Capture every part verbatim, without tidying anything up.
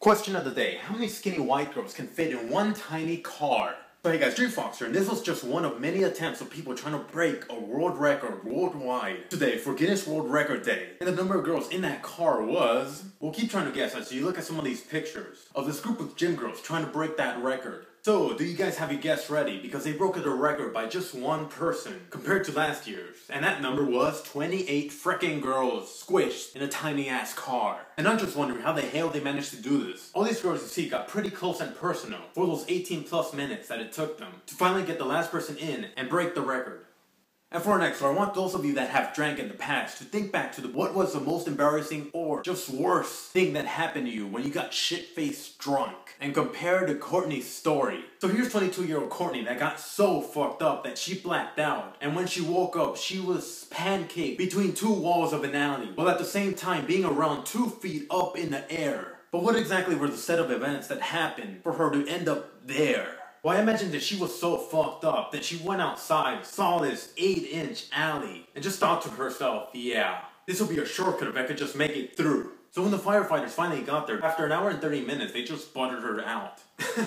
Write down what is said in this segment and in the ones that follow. Question of the day, how many skinny white girls can fit in one tiny car? So hey guys, DreamFoxer, and this was just one of many attempts of people trying to break a world record worldwide today for Guinness World Record Day. And the number of girls in that car was... We'll keep trying to guess as you look at some of these pictures of this group of gym girls trying to break that record. So, do you guys have your guess ready? Because they broke the record by just one person compared to last year's. And that number was twenty-eight frickin' girls squished in a tiny ass car. And I'm just wondering how the hell they managed to do this. All these girls you see got pretty close and personal for those eighteen plus minutes that it took them to finally get the last person in and break the record. And for our next one, I want those of you that have drank in the past to think back to the, what was the most embarrassing or just worst thing that happened to you when you got shit-faced drunk, and compare to Courtney's story. So here's twenty-two-year-old Courtney that got so fucked up that she blacked out, and when she woke up, she was pancaked between two walls of an alley, while at the same time being around two feet up in the air. But what exactly were the set of events that happened for her to end up there? Well, I imagine that she was so fucked up that she went outside, saw this eight inch alley, and just thought to herself, yeah, this will be a shortcut if I could just make it through. So when the firefighters finally got there, after an hour and thirty minutes, they just buttered her out.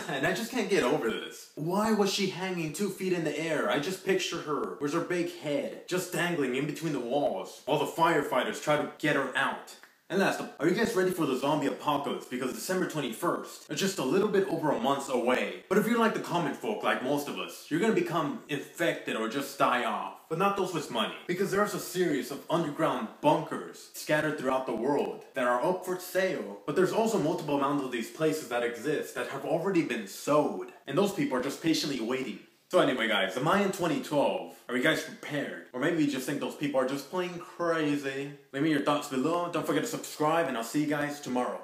And I just can't get over this. Why was she hanging two feet in the air? I just picture her with her big head just dangling in between the walls while the firefighters try to get her out. And last up, are you guys ready for the zombie apocalypse? Because December twenty-first is just a little bit over a month away. But if you're like the common folk, like most of us, you're gonna become infected or just die off. But not those with money. Because there's a series of underground bunkers scattered throughout the world that are up for sale. But there's also multiple amounts of these places that exist that have already been sold. And those people are just patiently waiting. So anyway guys, am I in twenty twelve? Are you guys prepared? Or maybe you just think those people are just plain crazy? Leave me your thoughts below, don't forget to subscribe, and I'll see you guys tomorrow.